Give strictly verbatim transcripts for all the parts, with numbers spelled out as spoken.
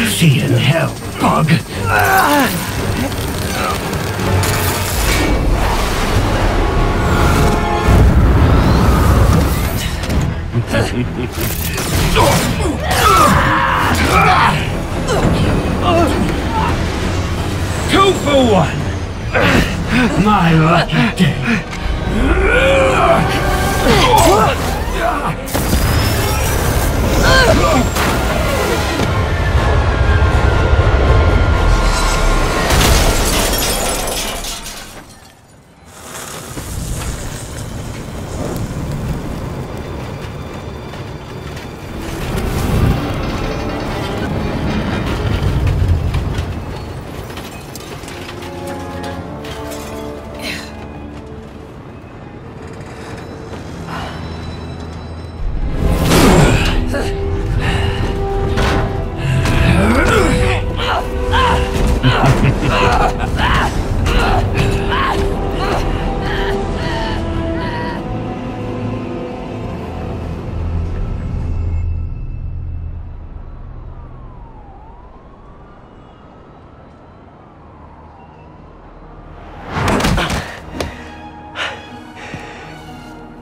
See you in hell, bug. Two for one. My lucky day.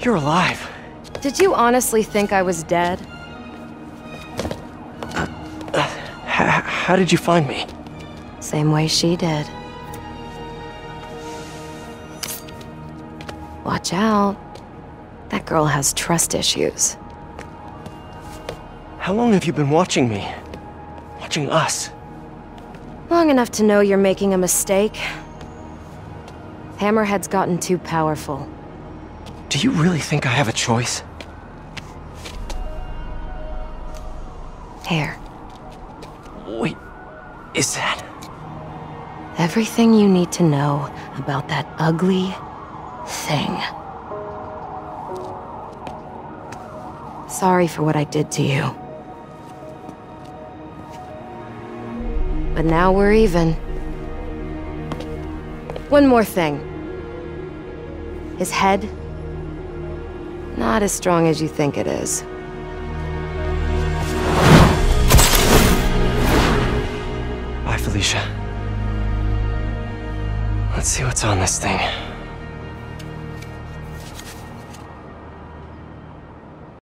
You're alive. Did you honestly think I was dead? Uh, uh, how did you find me? Same way she did. Watch out. That girl has trust issues. How long have you been watching me? Watching us? Long enough to know you're making a mistake. Hammerhead's gotten too powerful. Do you really think I have a choice? Here. Wait, is that... everything you need to know about that ugly thing. Sorry for what I did to you. But now we're even. One more thing. His head... not as strong as you think it is. Bye, Felicia. Let's see what's on this thing.